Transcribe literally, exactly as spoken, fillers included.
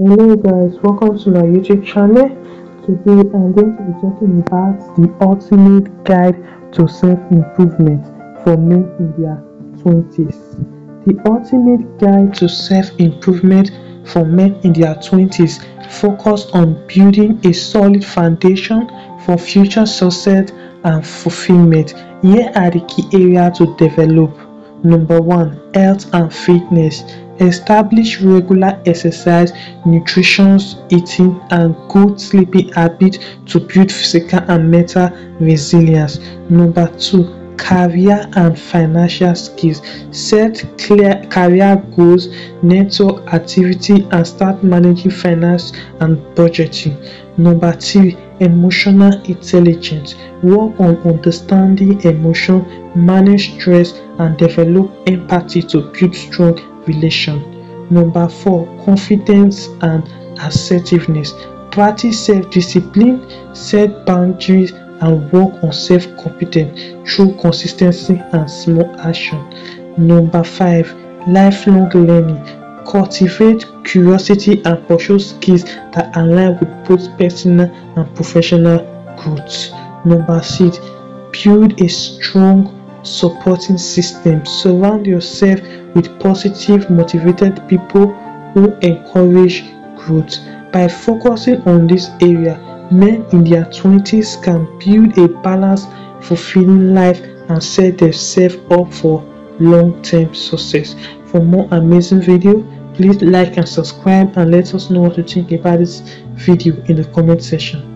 Hello guys, welcome to my YouTube channel. Today I'm going to be talking about the ultimate guide to self-improvement for men in their twenties. The ultimate guide to self-improvement for men in their twenties focuses on building a solid foundation for future success and fulfillment. Here are the key areas to develop. Number one, health and fitness. Establish regular exercise, nutrition, eating, and good sleeping habits to build physical and mental resilience. Number two, career and financial skills. Set clear career goals, network activity, and start managing finance and budgeting. Number three, emotional intelligence. Work on understanding emotion, manage stress, and develop empathy to build strong relation. Number four, confidence and assertiveness. Practice self-discipline, set boundaries, and work on self-competence through consistency and small action. Number five, lifelong learning. Cultivate curiosity and pursue skills that align with both personal and professional growth. Number six, build a strong supporting system. Surround yourself with positive, motivated people who encourage growth. By focusing on this area, men in their twenties can build a balanced, fulfilling life and set themselves up for long-term success. For more amazing videos, please like and subscribe, and let us know what you think about this video in the comment section.